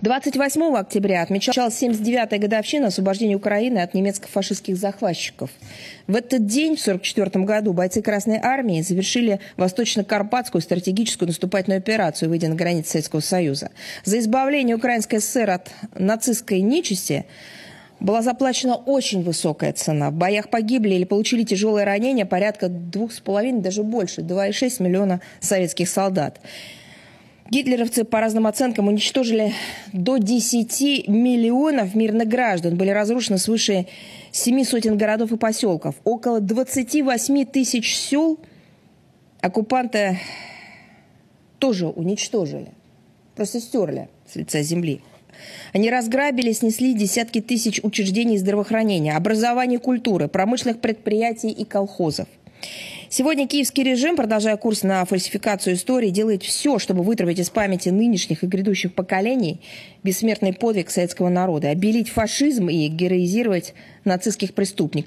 28 октября отмечалась 79-я годовщина освобождения Украины от немецко-фашистских захватчиков. В этот день, в 1944 году, бойцы Красной Армии завершили Восточно-Карпатскую стратегическую наступательную операцию, выйдя на границы Советского Союза. За избавление Украинской ССР от нацистской нечисти была заплачена очень высокая цена. В боях погибли или получили тяжелые ранения порядка 2,5, даже больше, 2,6 миллиона советских солдат. Гитлеровцы, по разным оценкам, уничтожили до 10 миллионов мирных граждан. Были разрушены свыше 7 сотен городов и поселков. Около 28 тысяч сел оккупанты тоже уничтожили. Просто стерли с лица земли. Они разграбили, снесли десятки тысяч учреждений здравоохранения, образования, культуры, промышленных предприятий и колхозов. Сегодня киевский режим, продолжая курс на фальсификацию истории, делает все, чтобы вытравить из памяти нынешних и грядущих поколений бессмертный подвиг советского народа, обелить фашизм и героизировать нацистских преступников.